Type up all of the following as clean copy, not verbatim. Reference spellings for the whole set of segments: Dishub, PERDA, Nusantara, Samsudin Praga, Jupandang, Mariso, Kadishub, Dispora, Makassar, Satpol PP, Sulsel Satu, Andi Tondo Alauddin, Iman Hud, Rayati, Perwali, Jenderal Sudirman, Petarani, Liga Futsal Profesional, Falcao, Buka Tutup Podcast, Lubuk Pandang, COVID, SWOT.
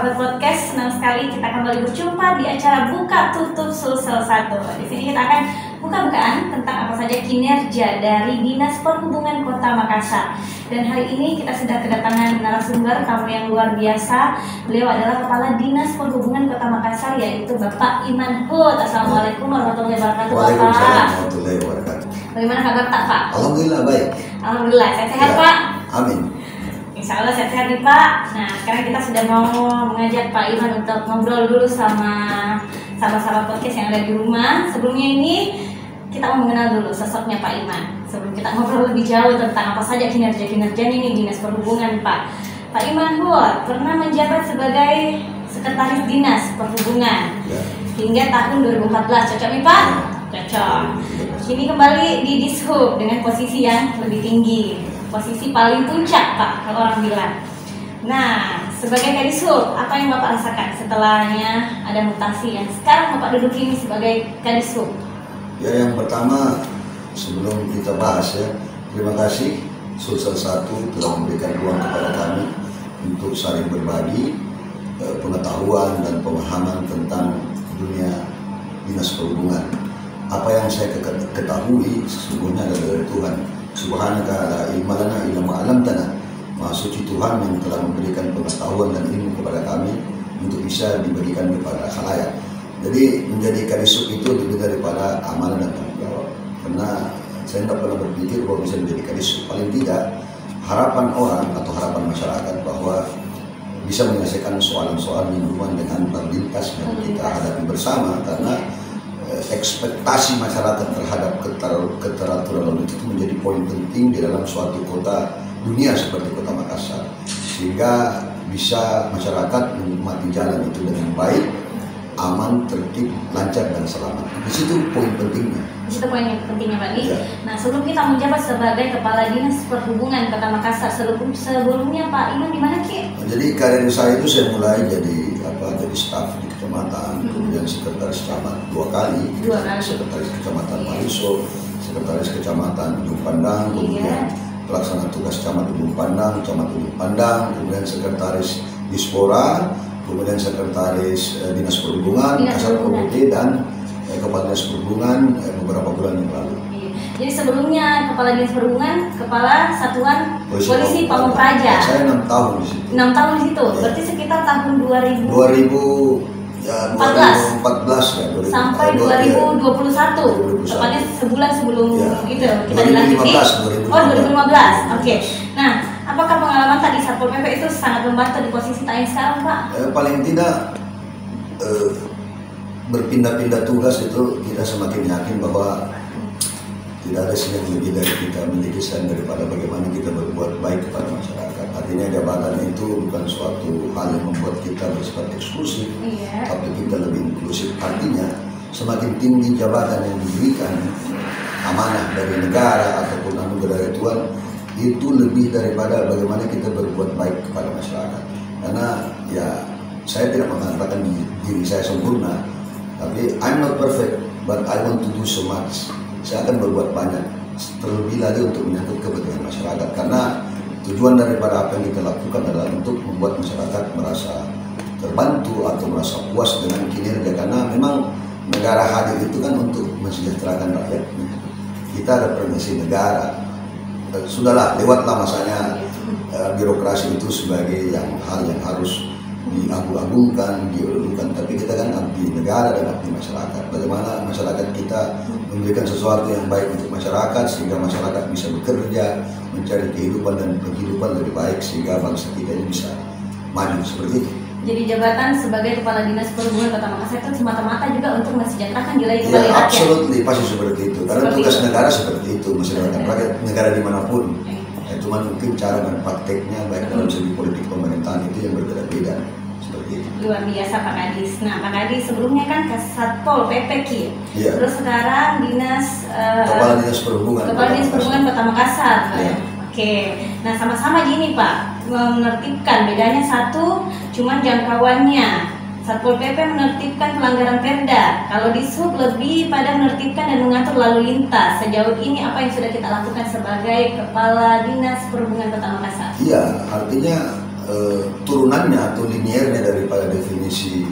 Sahabat Podcast, senang sekali kita kembali berjumpa di acara Buka Tutup Sulsel Satu. Di sini kita akan buka-bukaan tentang apa saja kinerja dari Dinas Perhubungan Kota Makassar. Dan hari ini kita sudah kedatangan narasumber tamu yang luar biasa. Beliau adalah Kepala Dinas Perhubungan Kota Makassar, yaitu Bapak Iman Hud. Assalamualaikum warahmatullahi wabarakatuh. Waalaikumsalam warahmatullahi wabarakatuh. Bagaimana kabar Pak? Alhamdulillah baik. Alhamdulillah, sehat ya. Pak? Amin. Insya Allah sehat nih Pak. Nah sekarang kita sudah mau mengajak Pak Iman untuk ngobrol dulu sama sahabat-sahabat podcast yang ada di rumah. Sebelumnya ini kita mau mengenal dulu sosoknya Pak Iman. Sebelum kita ngobrol lebih jauh tentang apa saja kinerja-kinerja ini Dinas Perhubungan Pak. Pak Iman Hud pernah menjabat sebagai Sekretaris Dinas Perhubungan hingga tahun 2014. Cocok nih Pak? Cocok. Kini kembali di Dishub dengan posisi yang lebih tinggi. Posisi paling puncak Pak, kalau orang bilang. Nah, sebagai Kadishub, apa yang Bapak rasakan setelahnya ada mutasi yang sekarang Bapak duduk ini sebagai Kadishub? Ya, yang pertama, sebelum kita bahas ya, terima kasih Sulsel Satu telah memberikan ruang kepada kami untuk saling berbagi pengetahuan dan pemahaman tentang dunia dinas perhubungan. Apa yang saya ketahui sesungguhnya adalah dari Tuhan. Subhanaka la ilma lana illa ma 'allamtana. Maha suci Tuhan yang telah memberikan pengetahuan dan ilmu kepada kami untuk bisa diberikan kepada khalayak. Jadi menjadi Kadishub itu lebih daripada amalan dan tanggung jawab. Karena saya tidak pernah berpikir bahwa bisa menjadi Kadishub. Paling tidak harapan orang atau harapan masyarakat bahwa bisa menyelesaikan soalan-soalan yang berhubungan dengan lalu lintas yang kita hadapi bersama. Karena ekspektasi masyarakat terhadap keteraturan lalu lintas itu menjadi poin penting di dalam suatu kota dunia seperti Kota Makassar, sehingga bisa masyarakat menikmati jalan itu dengan baik, aman, tertib, lancar dan selamat. Di situ poin pentingnya. Di situ poin pentingnya Pak Di. Ya. Nah sebelum kita menjabat sebagai Kepala Dinas Perhubungan Kota Makassar, sebelumnya Pak Iman di mana Ki? Jadi karir saya itu saya mulai jadi staf di kecamatan, kemudian sekretaris kecamatan dua kali. Sekretaris kecamatan Mariso, sekretaris kecamatan Jupandang, kemudian pelaksana tugas camat Lubuk Pandang, kemudian sekretaris Dispora, kemudian sekretaris Dinas Perhubungan, Kasat PP dan Kepala Dinas Perhubungan beberapa bulan yang lalu. Iya. Jadi sebelumnya Kepala Dinas Perhubungan, Kepala Satuan Polisi Pamung Praja. Saya 6 tahun di situ. 6 tahun di situ. Ya. Berarti sekitar tahun 2014 ya. 2014. Sampai 2021. Tepatnya sebulan sebelum itu kita dilanjuti. Oh, 2015. Oke. Nah, apakah pengalaman tadi Satpol PP itu sangat membantu di posisi tadi sekarang Pak? Paling tidak berpindah-pindah tugas itu kita semakin yakin bahwa tidak ada yang lebih dari kita memiliki selain daripada bagaimana kita berbuat baik kepada masyarakat. Artinya jabatan itu bukan suatu hal yang membuat kita bersifat eksklusif, tapi kita lebih inklusif. Artinya semakin tinggi jabatan yang diberikan amanah dari negara ataupun anugerah dari Tuhan, itu lebih daripada bagaimana kita berbuat baik kepada masyarakat. Karena ya saya tidak mengatakan diri saya sempurna, tapi I'm not perfect, but I want to do so much. Saya akan berbuat banyak, terlebih lagi untuk menyangkut kepentingan masyarakat. Karena tujuan daripada apa yang kita lakukan adalah untuk membuat masyarakat merasa terbantu atau merasa puas dengan kinerja. Karena memang negara hadir itu kan untuk mensejahterakan rakyatnya. Kita ada permisi negara. Sudahlah, lewatlah masanya birokrasi itu sebagai hal yang harus diagung-agungkan, dielulukan. Tapi kita kan abdi negara dan abdi masyarakat. Bagaimana masyarakat kita memberikan sesuatu yang baik untuk masyarakat sehingga masyarakat bisa bekerja, mencari kehidupan dan penghidupan lebih baik sehingga bangsa kita ini bisa maju seperti itu. Jadi jabatan sebagai Kepala Dinas Perhubungan Kota Makassar itu semata-mata juga untuk mensejahterakan wilayah kembali rakyat. Absolutely, pasti seperti itu. Karena seperti tugas itu. Negara seperti itu, mensejahterakan rakyat negara dimanapun. Cuman mungkin cara dan prakteknya baik dalam segi politik pemerintahan itu yang berbeda-beda. Seperti itu. Luar biasa Pak Kadis. Nah Pak Kadis sebelumnya kan Satpol PP Ki. Iya. Terus sekarang Kepala Dinas Perhubungan Kota Makassar. Iya. Oke. Nah sama-sama gini Pak. Menertibkan, bedanya satu cuman jangkauannya. Satpol PP menertibkan pelanggaran PERDA, kalau Dishub lebih pada menertibkan dan mengatur lalu lintas. Sejauh ini apa yang sudah kita lakukan sebagai Kepala Dinas Perhubungan Kota Makassar? Iya, artinya turunannya atau liniernya daripada definisi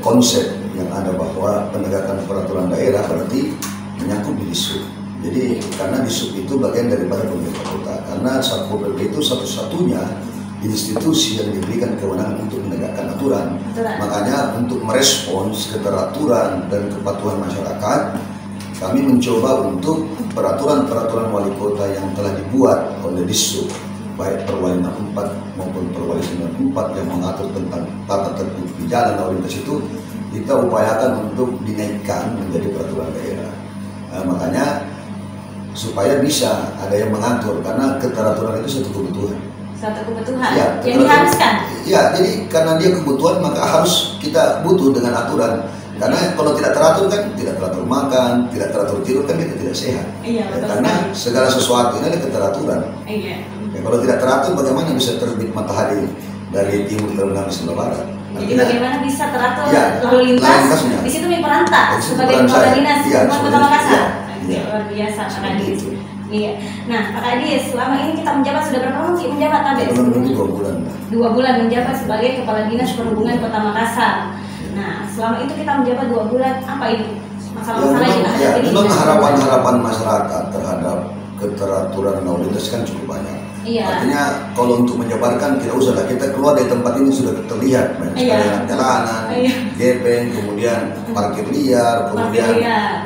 konsep yang ada bahwa penegakan peraturan daerah berarti menyangkut di Dishub. Jadi karena Dishub itu bagian daripada pemerintah kota, karena Satpol PP itu satu-satunya institusi yang diberikan kewenangan untuk menegakkan aturan. Makanya untuk merespons keteraturan dan kepatuhan masyarakat, kami mencoba untuk peraturan-peraturan wali kota yang telah dibuat oleh Dishub, baik Perwali 64 maupun Perwali 94 yang mengatur tentang tata tertib di jalan lalu lintas itu, kita upayakan untuk dinaikkan menjadi peraturan daerah. Makanya supaya bisa ada yang mengatur, karena keteraturan itu satu kebutuhan. Satu kebutuhan ya, yang diharuskan. Iya, jadi karena dia kebutuhan maka harus kita butuh dengan aturan. Karena kalau tidak teratur kan, tidak teratur makan, tidak teratur tidur kan kita tidak sehat. Iya, betul. Karena segala sesuatu ini ada keteraturan. Iya. Ya, kalau tidak teratur bagaimana bisa terbit matahari dari timur terbenam ke barat? Jadi artinya, bagaimana bisa teratur ya, lalu lintas? Di situ Mie Peranta sebagai kepala dinas Kota Makassar. Iya, luar biasa Pak Adis. Iya. Nah Pak Adis, selama ini kita menjabat sudah berapa lama sih menjabat? Dua bulan. 2 bulan menjabat sebagai kepala dinas perhubungan Kota Makassar. Nah, selama itu kita menjabat 2 bulan, apa itu masalah-masalah yang ada di sini? Harapan-harapan masyarakat terhadap keteraturan lalu lintas kan cukup banyak. Iya. Artinya kalau untuk menjabarkan tidak usah lah, kita keluar dari tempat ini sudah terlihat banyak sekali jalanan, gepeng, kemudian parkir liar, kemudian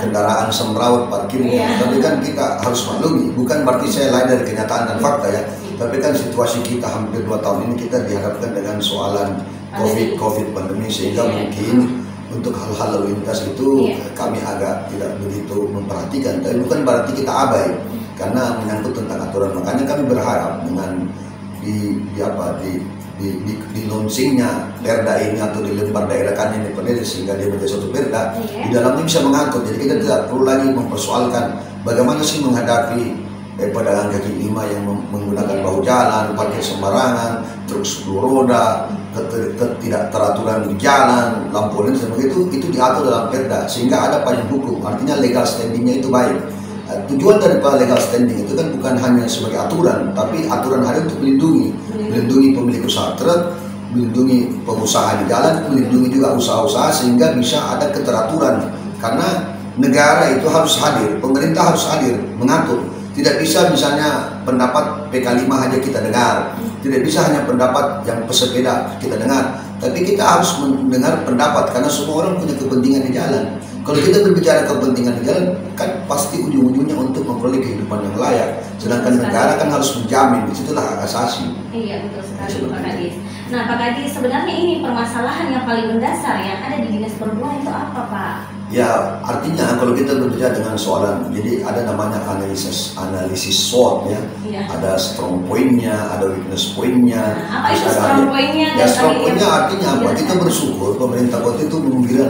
kendaraan semrawut parkirnya. Tapi kan kita harus maklumi, bukan berarti saya lain dari kenyataan dan fakta ya. Tapi kan situasi kita hampir 2 tahun ini kita dihadapkan dengan soalan COVID pandemi, sehingga mungkin untuk hal-hal lalu lintas itu kami agak tidak begitu memperhatikan. Tapi bukan berarti kita abai, karena menyangkut tentang aturan. Makanya kami berharap dengan di launchingnya PERDA ini atau di lembar daerah kan ini PERDA sehingga dia menjadi suatu PERDA, di dalamnya bisa mengangkut. Jadi kita tidak perlu lagi mempersoalkan bagaimana sih menghadapi pedagang kaki lima yang menggunakan bahu jalan, parkir sembarangan, truk 10 roda, ketidakteraturan di jalan, lampu dan sebagainya. Itu diatur dalam PERDA sehingga ada payung hukum. Artinya legal standingnya itu baik. Tujuan daripada legal standing itu kan bukan hanya sebagai aturan, tapi aturan ada untuk melindungi pemilik usaha truk, melindungi pengusaha di jalan, melindungi juga usaha-usaha sehingga bisa ada keteraturan. Karena negara itu harus hadir, pemerintah harus hadir mengatur. Tidak bisa misalnya pendapat PK5 saja kita dengar, tidak bisa hanya pendapat yang pesepeda kita dengar, tapi kita harus mendengar pendapat karena semua orang punya kepentingan di jalan. Kalau kita berbicara kepentingan di jalan, kan pasti ujung-ujungnya untuk memperoleh kehidupan yang layak. Sedangkan negara kan harus menjamin, disitulah hak asasi. Iya, betul sekali Pak Kadis. Nah Pak Kadis, sebenarnya ini permasalahan yang paling mendasar yang ada di dinas perhubungan itu apa Pak? Ya, artinya kalau kita berbicara dengan soalan, jadi ada namanya analisis SWOT ya. Iya. Ada strong point-nya, ada weakness point-nya. Nah, apa itu strong point-nya? Ya, strong point-nya artinya apa? Kita bersyukur pemerintah kota itu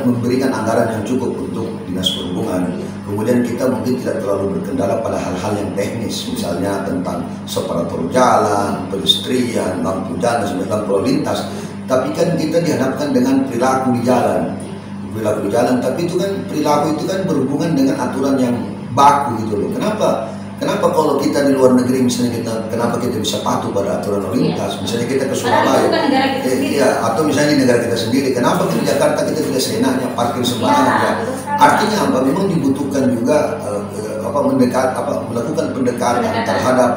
memberikan anggaran yang cukup untuk dinas perhubungan. Kemudian kita mungkin tidak terlalu berkendala pada hal-hal yang teknis, misalnya tentang separator jalan, pedestrian, lampu jalan, lampu lalu lintas. Tapi kan kita dihadapkan dengan perilaku di jalan. Tapi itu kan perilaku itu kan berhubungan dengan aturan yang baku gitu loh. Kenapa kalau kita di luar negeri misalnya kenapa kita bisa patuh pada aturan lalu lintas? Misalnya kita ke Surabaya, atau misalnya di negara kita sendiri, kenapa di Jakarta kita tidak seenaknya parkir sembarangan? Ya. Artinya apa? Memang dibutuhkan juga melakukan pendekatan terhadap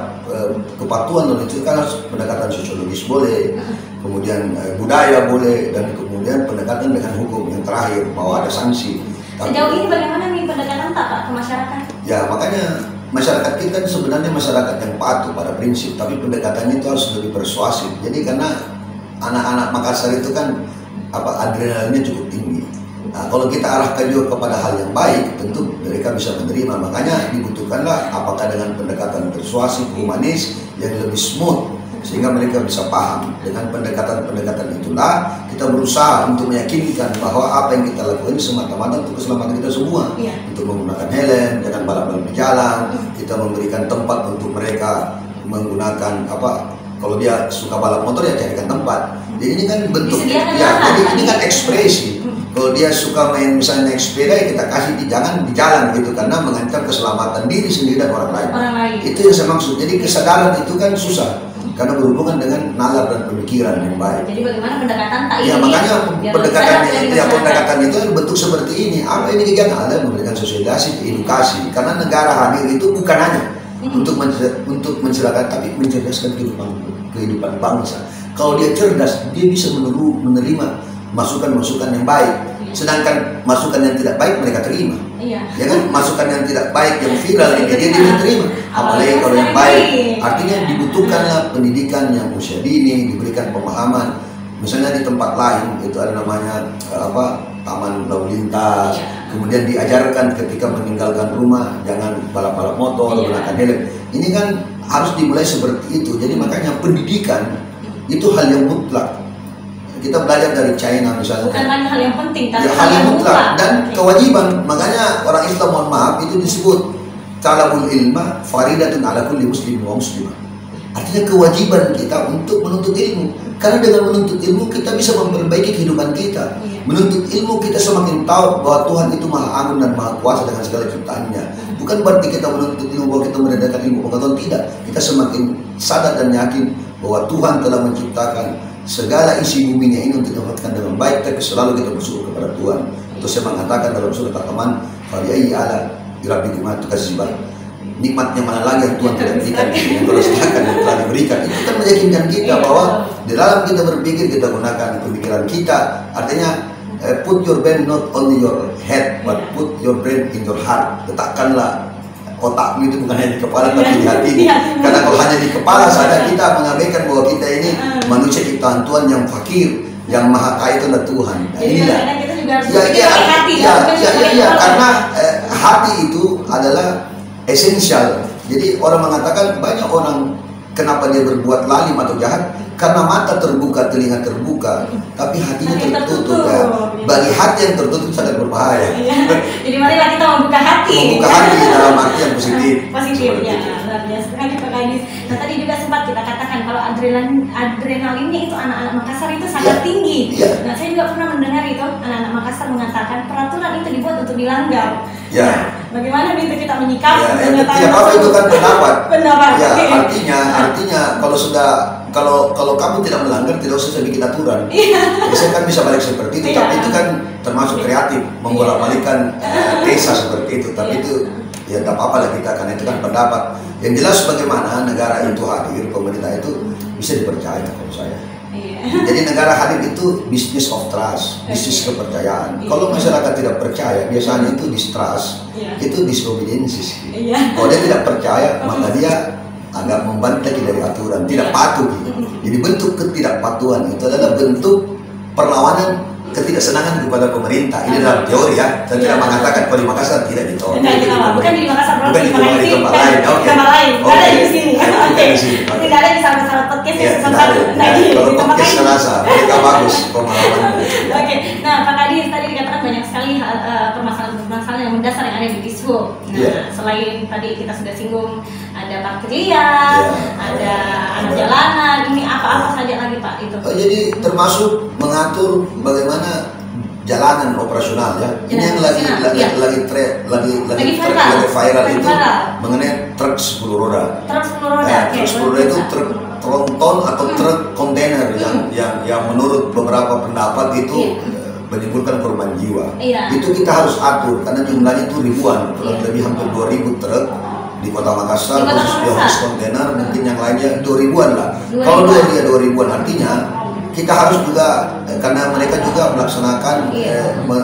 kepatuhan lalu lintas. Kan harus pendekatan sosiologis boleh, kemudian budaya boleh, dan kemudian pendekatan dengan hukum yang terakhir bahwa ada sanksi. Sejauh ini bagaimana nih pendekatan Pak ke masyarakat? Ya makanya. Masyarakat kita kan sebenarnya masyarakat yang patuh pada prinsip, tapi pendekatannya itu harus lebih persuasif. Jadi karena anak-anak Makassar itu kan adrenalinnya cukup tinggi. Nah, kalau kita arahkan juga kepada hal yang baik, tentu mereka bisa menerima. Makanya dibutuhkanlah apakah dengan pendekatan persuasif, humanis, yang lebih smooth, sehingga mereka bisa paham. Dengan pendekatan-pendekatan itulah kita berusaha untuk meyakinkan bahwa apa yang kita lakukan semata-mata untuk keselamatan kita semua. Untuk menggunakan helm, jangan balap-balap di jalan. Kita memberikan tempat untuk mereka menggunakan kalau dia suka balap motor ya carikan tempat. Jadi ini kan bentuk jadi ini kan ekspresi. Kalau dia suka main misalnya naik sepeda, kita kasih jangan di jalan gitu, karena mengancam keselamatan diri sendiri dan orang lain. Itu yang saya maksud. Jadi kesadaran itu kan susah. karena berhubungan dengan nalar dan pemikiran yang baik. Jadi bagaimana pendekatan tak ya, ini? Makanya pendekatan itu bentuk seperti ini. Apa ini kegiatan? Ada memberikan sosialisasi, edukasi. Karena negara hadir itu bukan hanya untuk mencerahkan, tapi mencerdaskan kehidupan bangsa. Kalau dia cerdas, dia bisa menerima masukan-masukan yang baik. Sedangkan masukan yang tidak baik mereka terima. Iya. Ya kan? Masukan yang tidak baik yang viral yang dia tidak terima. Apalagi kalau yang baik. Artinya dibutuhkanlah pendidikan yang usia dini, diberikan pemahaman. Misalnya di tempat lain itu ada namanya taman lalu lintas. Kemudian diajarkan ketika meninggalkan rumah jangan balap-balap motor, gunakan helm. Ini kan harus dimulai seperti itu. Jadi makanya pendidikan itu hal yang mutlak. Kita belajar dari China misalnya. Bukan hanya hal yang penting, tapi ya, hal yang mutlak dan kewajiban. Makanya orang Islam, mohon maaf, itu disebut talabul ilma faridatun ala kulli muslimin wa muslimah. Artinya kewajiban kita untuk menuntut ilmu. Karena dengan menuntut ilmu kita bisa memperbaiki kehidupan kita. Menuntut ilmu kita semakin tahu bahwa Tuhan itu Maha Agung dan Maha Kuasa dengan segala ciptaannya. Bukan berarti kita menuntut ilmu bahwa kita menandakan ilmu pengetahuan, tidak. Kita semakin sadar dan yakin bahwa Tuhan telah menciptakan segala isi buminya ini untuk dapatkan dengan baik, tapi selalu kita bersyukur kepada Tuhan. Itu saya mengatakan dalam surat Al-Rahman, "Fariya'i ala rabbikum tukazziban." Nikmatnya mana lagi yang Tuhan tidak berikan, yang telah diberikan. Itu kan meyakinkan kita bahwa di dalam kita berpikir, kita gunakan pemikiran kita. Artinya put your brain not only your head, but put your brain in your heart. Letakkanlah otakmu itu bukan hanya di kepala tapi di hati. Karena kalau hanya di kepala saja kita mengabaikan bahwa kita ini manusia ciptaan Tuhan yang fakir, yang maha kaya itu adalah Tuhan. Nah, inilah. Ya, karena hati itu adalah esensial. Jadi orang mengatakan banyak orang kenapa dia berbuat lalim atau jahat karena mata terbuka, telinga terbuka, tapi hatinya tertutup. Ya. Bagi hati yang tertutup sangat berbahaya. Iya. Jadi marilah kita membuka hati. Membuka hati dalam arti yang positif. Positif ya, luar biasa. Nah tadi juga sempat kita katakan kalau adrenalinnya itu anak-anak Makassar itu sangat tinggi. Ya. Nah saya juga pernah mendengar itu anak-anak Makassar mengatakan peraturan itu dibuat untuk dilanggar. Ya. Nah, bagaimana itu kita menyikapi? Ya, apa itu kan pendapat. Pendapat. Ya, artinya kalau kamu tidak melanggar tidak usah bikin aturan. Biasanya kan bisa balik seperti itu, tapi itu kan termasuk kreatif membolak-balikan desa seperti itu. Tapi itu ya tidak apa-apa lah kita, karena itu kan pendapat. Yang jelas bagaimana negara itu hadir, pemerintah itu bisa dipercaya menurut saya. Jadi negara hadir itu bisnis of trust, bisnis kepercayaan. Kalau masyarakat tidak percaya, biasanya itu distrust, itu disobediensi. Kalau dia tidak percaya, maka dia agak membantah dari aturan, tidak patuh. Jadi bentuk ketidakpatuhan itu adalah bentuk perlawanan ketidaksenangan kepada pemerintah. Ini dalam teori ya. Saya tidak mengatakan kalau di Makassar tidak ditolak. Bukan di Makassar, bukan di tempat lain. Oke. Ada di sini. Tidak ada di salah-salah podcast yang satu lagi. Kalau podcast Selasa, mereka bagus pemahaman. Oke. Nah, Pak Kadis tadi dikatakan banyak sekali permasalahan yang mendasar yang ada di Dishub. Nah, selain tadi kita sudah singgung ada bakterian, ada anak jalanan, ini apa-apa saja lagi Pak itu. Oh, jadi termasuk mengatur bagaimana jalanan operasional ya. Ini yang lagi viral itu mengenai truk 10 roda. Truk 10 roda itu truk tronton atau truk kontainer yang menurut beberapa pendapat itu menimbulkan korban jiwa. Itu kita harus atur karena jumlahnya itu ribuan, lebih hampir 2000 truk di Kota Makassar, khusus Yohanes kontainer, mungkin yang lainnya 2000-an lah. Kalau 2000-an artinya kita harus juga karena mereka juga melaksanakan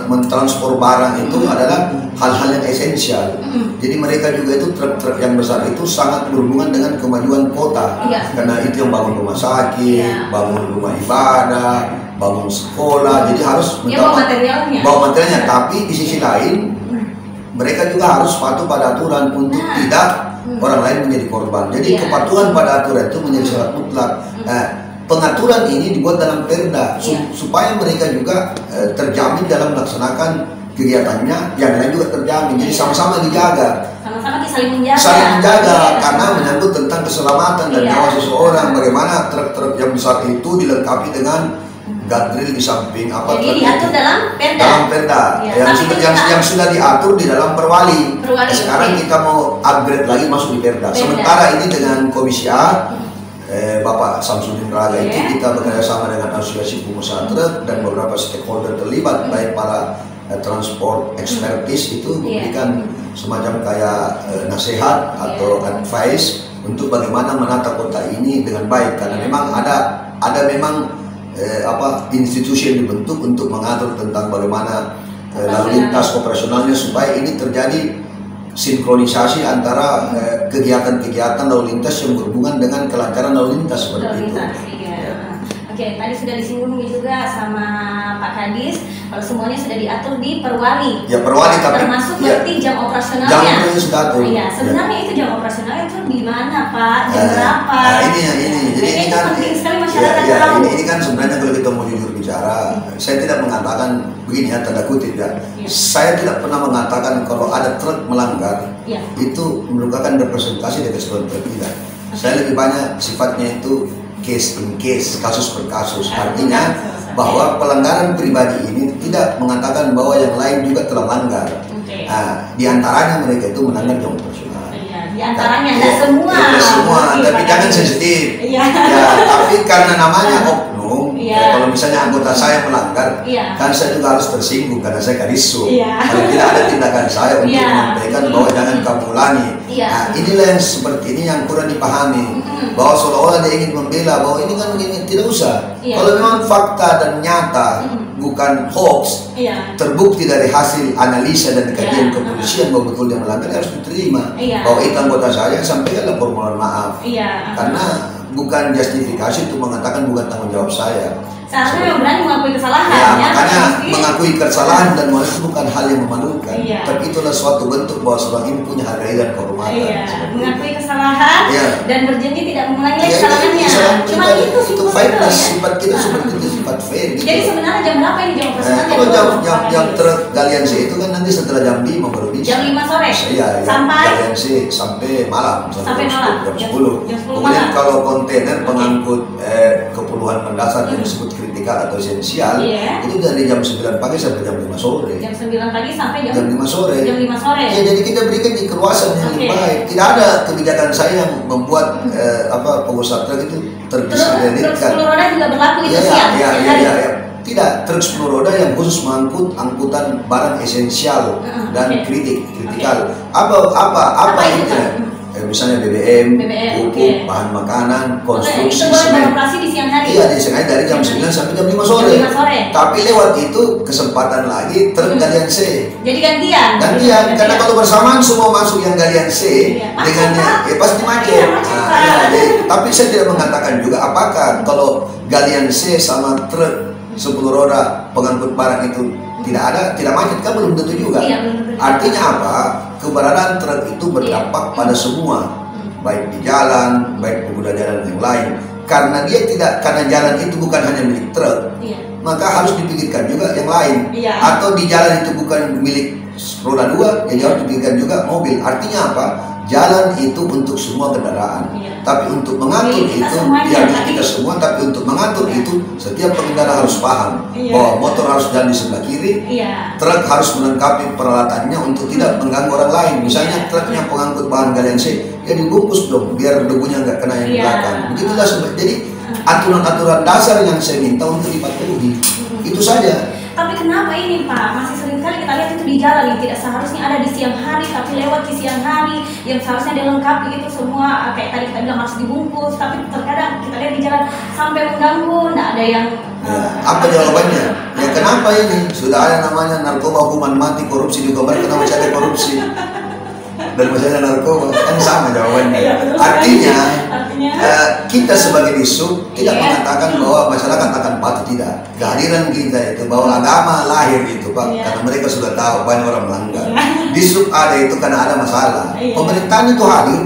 mentransfer barang itu adalah hal-hal yang esensial. Jadi mereka juga itu truk-truk yang besar itu sangat berhubungan dengan kemajuan kota. Karena itu yang bangun rumah sakit, bangun rumah ibadah, bangun sekolah. Jadi harus bawa materialnya. Tapi di sisi lain mereka juga harus patuh pada aturan untuk tidak orang lain menjadi korban. Jadi kepatuhan pada aturan itu menjadi syarat mutlak. Pengaturan ini dibuat dalam Perda supaya mereka juga terjamin dalam melaksanakan kegiatannya, yang lain juga terjamin. Jadi sama-sama dijaga. Sama-sama saling menjaga karena menyangkut tentang keselamatan dan nyawa seseorang. Bagaimana truk-truk yang besar itu dilengkapi dengan guardrail di samping apa. Jadi diatur dalam Perda. Dalam Perda. Ya, yang sudah diatur di dalam Perwali. Sekarang kita mau upgrade lagi masuk di Perda. Sementara ini dengan Komisi A Bapak Samsudin Praga itu kita bekerja sama dengan Asosiasi Pengusaha Truk dan beberapa stakeholder terlibat, baik para transport expertise itu memberikan semacam kayak nasihat atau advice untuk bagaimana menata kota ini dengan baik, karena memang ada memang institusi yang dibentuk untuk mengatur tentang bagaimana lalu lintas operasionalnya supaya ini terjadi sinkronisasi antara kegiatan-kegiatan lalu lintas yang berhubungan dengan kelancaran lalu lintas seperti itu. Ya. Oke, tadi sudah disinggung juga sama Pak Kadis, kalau semuanya sudah diatur di Perwali. Ya, Perwali tapi termasuk berarti jam operasionalnya. Jam operasional. Iya, sebenarnya itu jam operasionalnya itu di mana, Pak? Jam berapa? Ini. Jadi ini kan penting sekali masyarakat tahu. Ini kan sebenarnya kalau kita mau jujur bicara, saya tidak mengatakan begini ya, tanda kutip ya. Saya tidak pernah mengatakan kalau ada truk melanggar itu merupakan representasi dari kesalahan truk kita. Saya lebih banyak sifatnya itu case in case, kasus per kasus. Artinya bahwa pelanggaran pribadi ini tidak mengatakan bahwa yang lain juga telah melanggar. Nah, di antaranya mereka itu melanggar jam operasional. Di antaranya tidak semua. Tidak semua, tapi jangan sensitif. Tapi karena namanya kalau misalnya anggota saya melanggar, kan saya juga harus tersinggung karena saya kadisub. Kalau tidak ada tindakan saya untuk menyampaikan bahwa jangan kamu ulangi. Nah, inilah yang seperti ini yang kurang dipahami, bahwa seolah-olah dia ingin membela bahwa ini kan begini, tidak usah. Kalau memang fakta dan nyata, bukan hoax, terbukti dari hasil analisa dan kajian kepolisian bahwa betul dia melanggar, harus diterima. Bahwa itu anggota saya, sampaikanlah permohonan maaf. Karena bukan justifikasi untuk mengatakan bukan tanggung jawab saya. Seharusnya yang berani mengakui kesalahan. Makanya mengakui kesalahan dan itu bukan hal yang memalukan. Tapi itulah suatu bentuk bahwa seorang ini punya harga dan kehormatan. Mengakui kesalahan dan berjanji tidak mengulangi kesalahannya. Cuma itu sifat kita seperti itu, sifat fair. Jadi sebenarnya jam berapa ini jam operasional? Kalau jam tergaliansi itu kan nanti setelah jam 5 baru bisa. Jam 5 sore? Sampai? Galiansi sampai malam. Sampai malam? Jam 10. Kemudian kalau kontainer pengangkut keperluan mendasar yang disebut kritikal atau esensial itu dari jam 9 pagi sampai jam 5 sore. Jam 9 pagi sampai jam 5 sore. Jam 5 sore. Ya, jadi kita berikan di keluasan yang lebih baik. Tidak ada kebijakan saya yang membuat pengusaha truk itu terpisah dari truk sepuluh roda juga berlaku itu siang. Iya. Tidak, truk 10 roda yang khusus mengangkut angkutan barang esensial dan kritikal. Apa ini? Misalnya BBM, pupuk, bahan makanan, konstruksi, semen. Di siang hari dari jam 9 sampai jam 5 sore. Tapi lewat itu kesempatan lagi truk galian C. Jadi gantian. Karena kalau bersamaan semua masuk yang galian C dengan pasti macet. Tapi saya tidak mengatakan juga apakah kalau galian C sama truk 10 roda pengangkut barang itu tidak macet, kan belum tentu juga. Artinya apa? Keberadaan truk itu berdampak pada semua, baik di jalan, baik pengguna jalan yang lain. Karena jalan itu bukan hanya milik truk, maka harus dipikirkan juga yang lain. Atau di jalan itu bukan milik roda dua, yang harus dipikirkan juga mobil. Artinya apa? Jalan itu untuk semua kendaraan, tapi untuk mengatur itu kita semua. Tapi untuk mengatur itu setiap pengendara harus paham bahwa motor harus jalan di sebelah kiri, truk harus melengkapi peralatannya untuk tidak mengganggu orang lain. Misalnya truknya pengangkut bahan galian C, dibungkus dong biar debunya nggak kena yang belakang. Begitulah jadi aturan-aturan dasar yang saya minta untuk dipatuhi itu saja. Tapi kenapa ini Pak, masih seringkali kita lihat itu di jalan yang tidak seharusnya ada di siang hari, tapi lewat di siang hari yang seharusnya dilengkapi itu semua, kayak tadi kita bilang harus dibungkus, tapi terkadang kita lihat di jalan sampai mengganggu, tidak ada yang... apa jawabannya? Ya kenapa ini? Sudah ada namanya narkoba, hukuman mati, korupsi juga, kenapa masih ada korupsi? Dan masih ada narkoba, kan sama jawabannya. Artinya kita sebagai Dishub tidak mengatakan bahwa masyarakat akan patuh, tidak. Kehadiran kita itu bahwa agama lahir itu Pak, karena mereka sudah tahu banyak orang melanggar. Dishub ada itu karena ada masalah. Pemerintahan itu hadir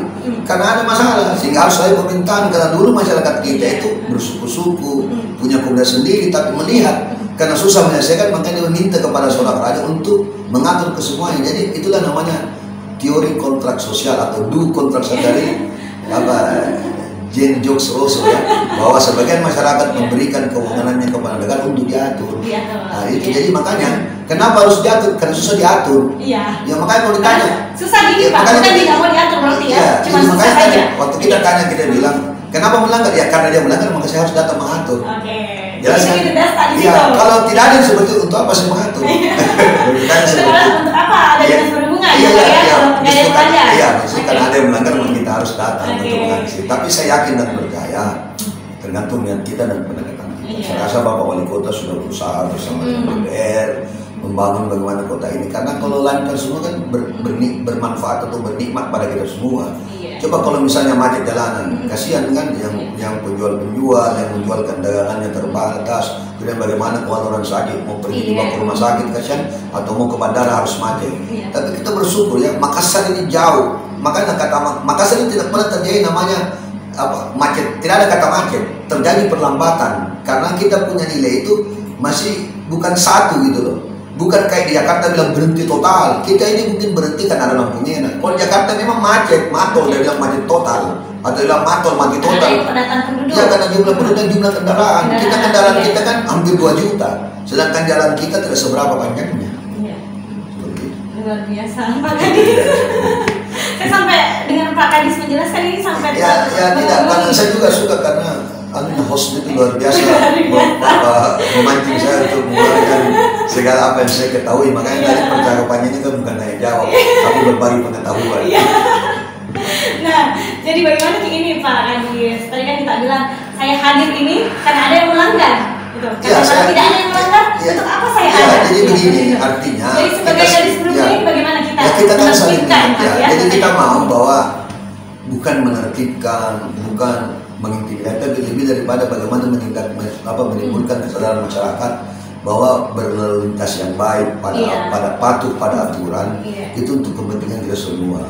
karena ada masalah, sehingga harus lahir pemerintahan. Karena dulu masyarakat kita itu bersuku-suku, punya komunitas sendiri, tapi melihat karena susah menyelesaikan, makanya meminta kepada seorang raja untuk mengatur kesemuanya. Jadi itulah namanya teori kontrak sosial atau do kontrak sosial Jane Jokes Rosso ya, bahwa sebagian masyarakat memberikan kewenangannya kepada negara untuk diatur. Nah, itu jadi makanya kenapa harus diatur? Karena susah diatur. Ya makanya kalau ditanya susah gini Pak, kita tidak mau diatur berarti ya. Cuma susah saja. Waktu kita tanya kita bilang Kenapa melanggar? Ya karena dia melanggar, maka saya harus datang mengatur. Oke. Jelas kan? Ya, kalau tidak ada sebetulnya untuk apa saya mengatur? Untuk apa? Ada dinas perhubungan ya, ya, ya. Iya, karena ada yang melanggar, maka kita harus datang untuk mengatur. Tapi saya yakin dan percaya tergantung niat kita dan pendekatan kita. Saya rasa Bapak Wali Kota sudah berusaha bersama dengan DPR membangun bagaimana kota ini. Karena kalau lancar semua kan bermanfaat atau bernikmat pada kita semua. Coba kalau misalnya macet jalanan, kasihan kan yang penjual-penjual yang menjualkan dagangannya terbatas, kemudian bagaimana kalau orang sakit mau pergi ke rumah sakit kasihan, atau mau ke bandara harus macet. Tapi kita bersyukur ya, Makassar ini jauh, makanya kata Makassar ini tidak pernah terjadi namanya apa macet, tidak ada kata macet, terjadi perlambatan karena kita punya nilai itu masih bukan satu gitu loh. Bukan kayak di Jakarta bilang berhenti total. Kita ini mungkin berhenti karena ada lampunya. Nah, kalau Jakarta memang macet, matol, dia bilang macet total. Atau bilang matol, mati total. Ya karena jumlah penduduk, jumlah kendaraan. Kita kendaraan kita kan hampir 2 juta. Sedangkan jalan kita tidak seberapa banyaknya. Iya. Luar biasa. Pak Kadis. Saya sampai dengan Pak Kadis menjelaskan ini sampai. Ya, ya tidak. Karena saya juga suka karena. Alun host itu luar biasa memancing saya untuk mengeluarkan segala apa yang saya ketahui. Makanya dari percakapannya itu bukan hanya jawab, tapi berbagi pengetahuan. Nah, jadi bagaimana ini Pak Andi? Tadi kan kita bilang saya hadir ini karena ada yang melanggar, gitu. Karena kalau tidak ada yang melanggar, untuk apa saya hadir? Jadi begini, artinya. Jadi sebagai garis berikut ini bagaimana kita menertibkan? Jadi kita mau bahwa bukan menertibkan, bukan mengintimidasi, tapi lebih daripada bagaimana menimbulkan kesadaran masyarakat bahwa berlalu lintas yang baik patuh pada aturan itu untuk kepentingan kita semua.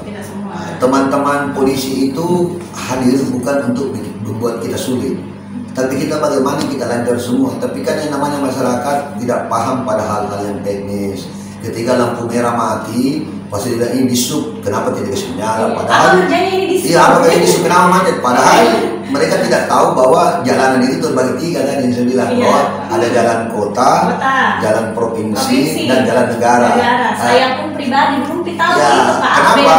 Teman-teman polisi itu hadir bukan untuk membuat kita sulit, tapi kita bagaimana kita lancar semua. Tapi kan yang namanya masyarakat tidak paham pada hal-hal yang teknis. Ketika lampu merah mati, pasti bilang ini Dishub, kenapa tidak dikasih nyala? Padahal apa ini Dishub kenapa macet? Padahal mereka tidak tahu bahwa jalanan itu terbagi 3 kan yang saya bilang bahwa ada jalan kota, jalan provinsi, dan jalan negara. Saya pun pribadi pun tahu itu Pak. Kenapa?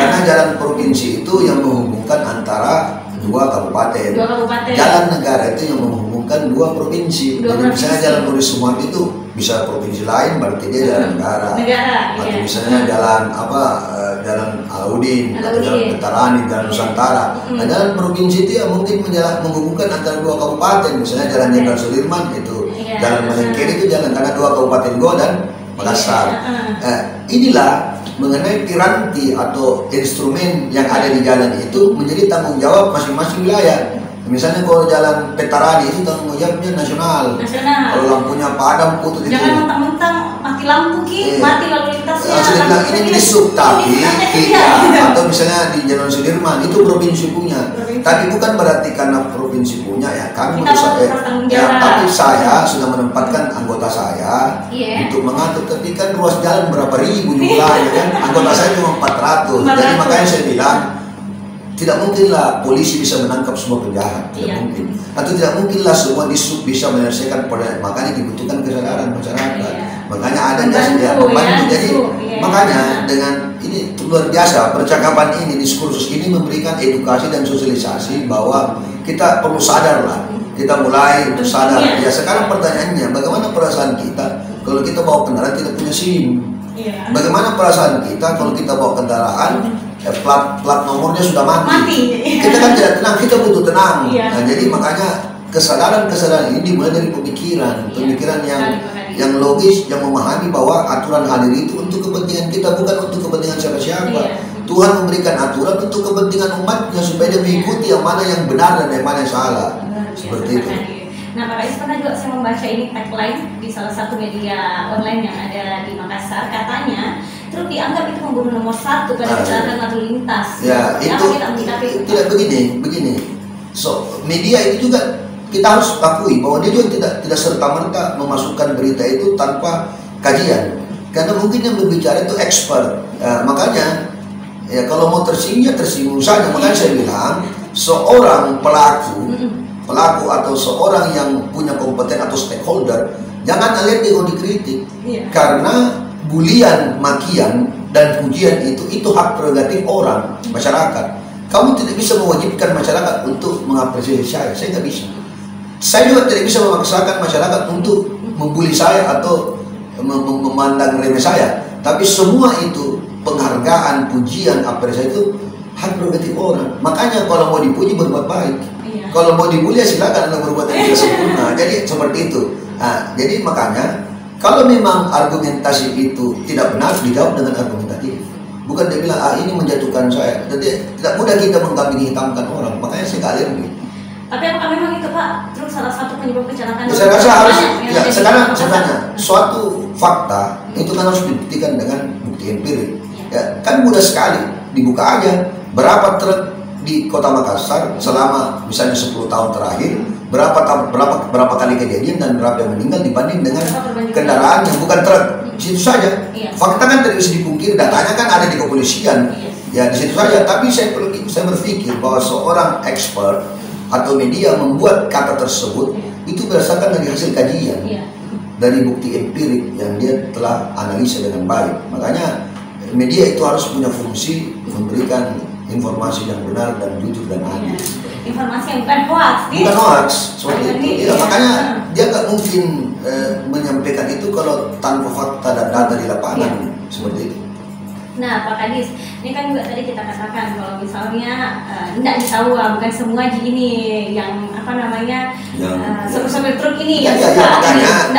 Karena jalan provinsi itu yang menghubungkan antara 2 kabupaten. Jalan negara itu yang menghubungkan 2 provinsi. Jadi misalnya jalan Polri Sumatera itu bisa provinsi lain, berarti dia jalan negara. Atau misalnya jalan apa? Jalan Alauddin, jalan Petarani, jalan Nusantara. Nah, jalan provinsi itu ya mungkin menghubungkan antara 2 kabupaten. Misalnya jalan Jenderal Sudirman itu, jalan Malengkiri itu jalan karena 2 kabupaten Goa dan Makassar. Inilah mengenai piranti atau instrumen yang ada di jalan itu menjadi tanggung jawab masing-masing wilayah. Misalnya kalau jalan Petarani itu tanggung jawabnya nasional. Kalau lampunya padam putus itu. Jangan mentang-mentang mati lampu mati lalu lintasnya. Saya bilang ini Dishub tapi atau misalnya di Jenderal Sudirman itu provinsi punya. Tapi bukan berarti karena provinsi punya ya kami tapi saya sudah menempatkan anggota saya untuk mengatur. Tapi kan ruas jalan berapa ribu jumlahnya kan. Anggota saya cuma 400. Jadi makanya saya bilang tidak mungkinlah polisi bisa menangkap semua penjahat, tidak mungkin. Atau tidak mungkinlah semua Dishub bisa menyelesaikan penjahat. Makanya dibutuhkan kesadaran masyarakat. Makanya ada jasa pembantu. Jadi makanya dengan ini luar biasa percakapan ini, diskursus ini memberikan edukasi dan sosialisasi bahwa kita perlu sadar lah. Kita mulai untuk sadar. Ya sekarang pertanyaannya, bagaimana perasaan kita kalau kita bawa kendaraan tidak punya SIM? Bagaimana perasaan kita kalau kita bawa kendaraan? Plat nomornya sudah mati. Kita kan tidak tenang, kita butuh tenang. Nah, jadi makanya kesadaran ini dimulai dari pemikiran yang logis, yang memahami bahwa aturan hadir itu untuk kepentingan kita, bukan untuk kepentingan siapa-siapa. Tuhan memberikan aturan untuk kepentingan umatnya supaya dia mengikuti yang mana yang benar dan yang mana yang salah. Seperti itu. Nah, Pak Kadis, pernah juga saya membaca ini tagline di salah satu media online yang ada di Makassar, katanya truk dianggap itu pembunuh nomor 1 pada kecelakaan lalu lintas. Ya, itu tidak begini. So, media itu juga kita harus akui bahwa dia juga tidak serta-merta memasukkan berita itu tanpa kajian. Karena mungkin yang berbicara itu expert. Makanya ya kalau mau tersinggung saja. Makanya saya bilang seorang pelaku atau seorang yang punya kompeten atau stakeholder jangan alergi kalau dikritik karena bulian, makian dan pujian itu hak prerogatif orang masyarakat. Kamu tidak bisa mewajibkan masyarakat untuk mengapresiasi saya tidak bisa. Saya juga tidak bisa memaksakan masyarakat untuk membuli saya atau memandang remeh saya. Tapi semua itu penghargaan, pujian, apresiasi itu hak prerogatif orang. Makanya kalau mau dipuji berbuat baik, iya. Kalau mau dibuli silakan anda berbuat yang sempurna. Jadi seperti itu. Nah, jadi makanya kalau memang argumentasi itu tidak benar, dijawab dengan argumentatif. Bukan dia bilang, ini menjatuhkan saya. Jadi tidak mudah kita mengkambing hitamkan orang. Makanya sekali lagi. Tapi apakah memang itu Pak, terus salah satu penyebab kecelakaan? Saya rasa harus, ya sekarang suatu fakta itu kan harus dibuktikan dengan bukti empirik. Ya, kan mudah sekali, dibuka aja. Berapa truk di kota Makassar selama misalnya 10 tahun terakhir, berapa kali kejadian dan berapa yang meninggal dibanding dengan kendaraan yang bukan truk. Di situ saja. Fakta kan tidak bisa dipungkiri, datanya kan ada di kepolisian. Ya di situ saja. Tapi saya berpikir bahwa seorang expert atau media membuat kata tersebut itu berdasarkan dari hasil kajian, dari bukti empirik yang dia telah analisa dengan baik. Makanya media itu harus punya fungsi memberikan informasi yang benar dan jujur dan adil. Informasi yang bukan hoax. Bukan hoax, seperti itu. Ya, makanya dia nggak mungkin menyampaikan itu kalau tanpa fakta dan data di lapangan, seperti itu. Nah, Pak Kadis, ini kan juga tadi kita katakan kalau misalnya tidak disawa, bukan semua ini yang apa namanya sopir-sopir truk ini makanya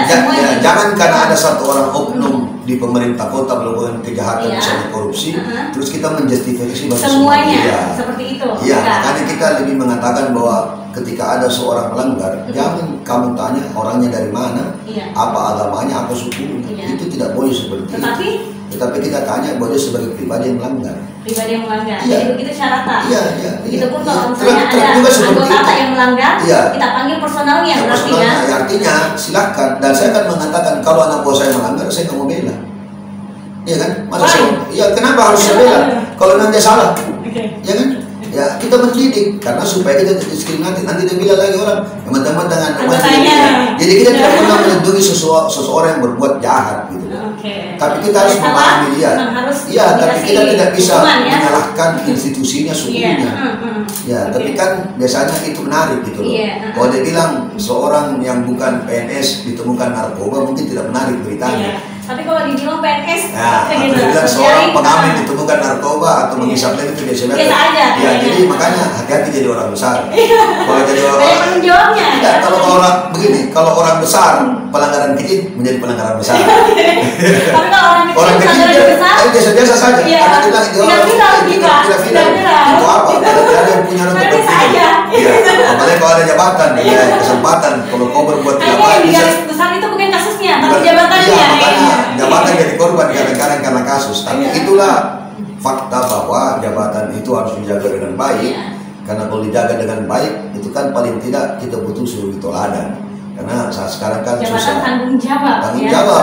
jangan karena ada satu orang oknum di pemerintah kota melakukan kejahatan misalnya korupsi, terus kita menjustifikasi bahwa semuanya seperti itu. Iya, makanya kita lebih mengatakan bahwa ketika ada seorang melanggar, jangan kamu tanya orangnya dari mana, apa agamanya, apa sukunya, itu tidak boleh seperti itu. Tetapi kita tanya bahwa dia sebagai pribadi yang melanggar. Pribadi yang melanggar. Iya. Jadi begitu syaratnya. Iya. Begitupun kalau misalnya ada anggota yang melanggar, kita panggil personalnya. Ya, personalnya. Ya, artinya silakan. Dan saya akan mengatakan kalau anak buah saya melanggar, saya nggak mau bela. Iya kan? Masa saya? Iya. Kenapa harus saya bela? Kalau nanti salah, ya kan? Ya kita mendidik karena supaya kita diskriminatif. Nanti dia bilang lagi orang teman-teman jadi kita tidak pernah melindungi seseorang yang berbuat jahat gitu. Tapi kita harus memahami dia. Iya, tapi kita tidak bisa menyalahkan institusinya, sukunya. Ya, tapi kan biasanya itu menarik gitu loh. Kalau dia bilang seorang yang bukan PNS ditemukan narkoba mungkin tidak menarik beritanya. Tapi kalau dibilang PNS, bilang seorang pengamen ditemukan narkoba atau menghisap lagi itu biasa aja. Ya, jadi makanya hati-hati jadi orang besar. Kalau jadi orang jawabnya. Tidak, kalau orang begini, kalau orang besar pelanggaran kecil menjadi pelanggaran besar. Tapi kalau orang kecil biasa-biasa saja. Karena kita tidak itu apa? Ada yang punya untuk berpikir. Iya, apalagi kalau ada jabatan, kesempatan. Kalau kau berbuat jabatan, besar itu bukan kasusnya, tapi jabatannya. Jabatan jadi korban kadang-kadang karena kasus. Tapi itulah fakta bahwa jabatan itu harus dijaga dengan baik. Karena kalau dijaga dengan baik, itu kan paling tidak kita butuh suruh ditoladan. Karena saat sekarang kan jabatan susah.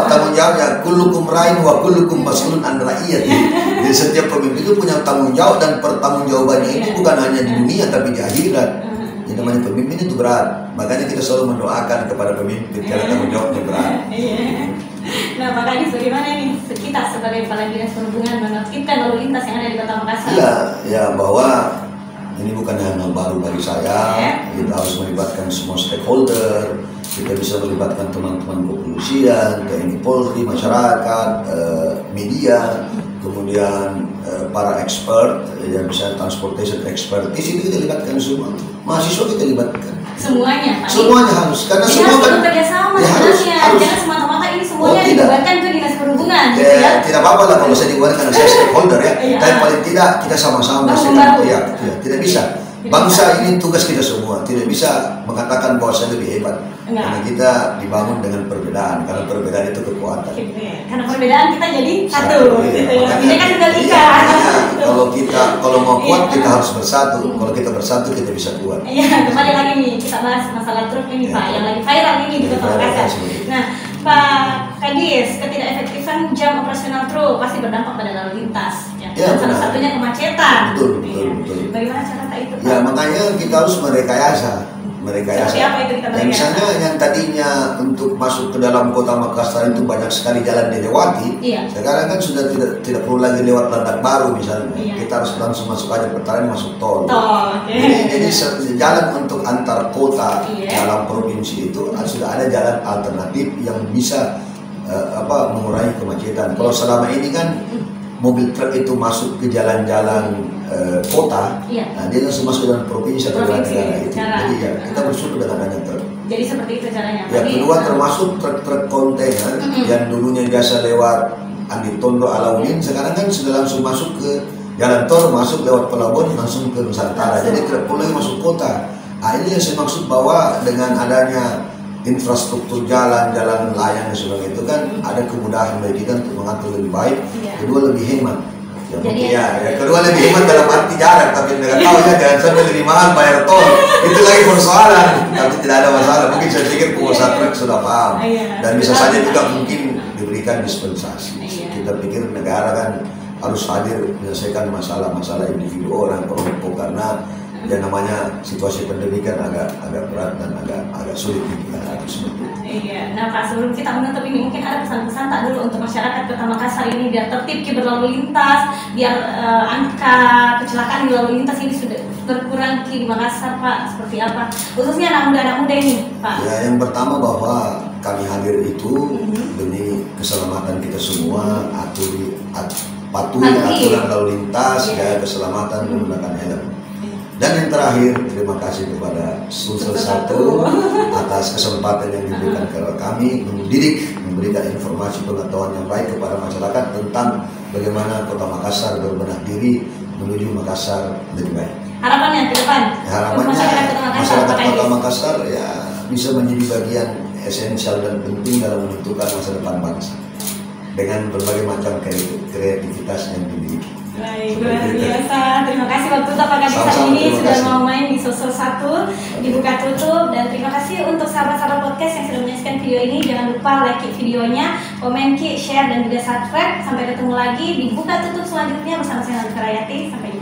Tanggung jawabnya kullukum ra'in wa kullukum mas'ulun an ra'iyati. Jadi setiap pemimpin itu punya tanggung jawab dan pertanggungjawabannya itu bukan hanya di dunia tapi di akhirat. Jadi namanya pemimpin itu berat. Makanya kita selalu mendoakan kepada pemimpin karena tanggung jawabnya berat. Nah, Pak Kadis, bagaimana nih kita sebagai kepala dinas perhubungan menertibkan lalu lintas yang ada di Kota Makassar? Ya bahwa ini bukan hal baru bagi saya. Kita harus melibatkan semua stakeholder. Kita bisa melibatkan teman-teman kepolisian, TNI Polri, masyarakat, media, kemudian para expert, yang misalnya transportation expert. Di situ kita libatkan semua. Mahasiswa kita libatkan. Semuanya harus. Karena semua kan bekerja sama. Harus. Jangan semata-mata ini semuanya dilibatkan ke dinas perhubungan. Tidak apa-apa lah kalau saya dilibatkan karena saya stakeholder ya. Tapi paling tidak kita sama-sama. Tidak bisa. Bangsa ini tugas kita semua, tidak bisa mengatakan bahwa saya lebih hebat. Karena kita dibangun dengan perbedaan, karena perbedaan itu kekuatan. Karena perbedaan kita jadi satu. Ini kan kita lihat. Kalau mau kuat kita harus bersatu. Kalau kita bersatu kita bisa kuat. Kembali lagi nih kita bahas masalah truk ini Pak, yang lagi viral ini di Kota Makassar. Nah, Pak Kadis, ketidakefektifan jam operasional truk pasti berdampak pada lalu lintas. Salah satunya kemacetan. Betul. Bagaimana cara itu? Makanya kita harus merekayasa. mereka ya. Dan misalnya yang tadinya untuk masuk ke dalam kota Makassar itu banyak sekali jalan dilewati, iya. Sekarang kan sudah tidak perlu lagi lewat landak baru misalnya, iya. Kita harus langsung masuk aja Petarani, masuk tol. Jadi jalan untuk antar kota, iya. Dalam provinsi itu sudah ada jalan alternatif yang bisa mengurangi kemacetan. Kalau selama ini kan mobil truk itu masuk ke jalan-jalan kota, iya. Nah dia langsung masuk ke dalam provinsi atau negara itu. Jadi ya kita bersyukur dengan adanya truk. Jadi seperti itu caranya. Ya, kedua termasuk truk-truk kontainer yang dulunya biasa lewat Andi Tondo Alauddin, sekarang kan sudah langsung masuk ke jalan tol, masuk lewat pelabuhan langsung ke Nusantara. Jadi tidak perlu masuk kota. Nah, ini yang saya maksud bahwa dengan adanya infrastruktur jalan, jalan layang dan sebagainya itu kan ada kemudahan bagi kita untuk mengatur lebih baik, ya. Kedua lebih hemat. Kedua lebih hemat dalam arti jarak, tapi nggak tahu ya jangan sampai lebih mahal bayar tol, itu lagi persoalan. Tapi tidak ada masalah, mungkin saya pikir pengusaha truk sudah paham dan bisa saja juga mungkin diberikan dispensasi. Kita pikir negara kan harus hadir menyelesaikan masalah-masalah individu orang kelompok karena yang namanya situasi pandemi kan agak berat dan agak sulit kita harus menutup. Iya. Nah Pak, sebelum kita menutup ini mungkin ada pesan-pesan tak dulu untuk masyarakat Kota Makassar ini biar tertib berlalu lintas, biar angka kecelakaan lalu lintas ini sudah berkurang di Makassar Pak. Seperti apa? Khususnya anak muda ini Pak. Ya, yang pertama bahwa kami hadir itu demi keselamatan kita semua, patuhi aturan lalu lintas, ya keselamatan menggunakan helm. Dan yang terakhir, terima kasih kepada Sulsel Satu atas kesempatan yang diberikan kepada kami mendidik, memberikan informasi pengetahuan yang baik kepada masyarakat tentang bagaimana Kota Makassar berbenah diri menuju Makassar lebih baik. Harapannya ke depan? Harapannya masyarakat Kota Makassar ya bisa menjadi bagian esensial dan penting dalam menentukan masa depan bangsa dengan berbagai macam kreativitas yang dimiliki. Baik, luar biasa. Terima kasih waktu Bapak Kadis hari ini sudah mau main di Sulsel Satu di Buka Tutup. Dan terima kasih untuk sahabat-sahabat podcast yang sudah menyaksikan video ini. Jangan lupa like videonya, komen, share, dan juga subscribe. Sampai ketemu lagi di Buka Tutup selanjutnya bersama saya Rayati. Sampai jumpa.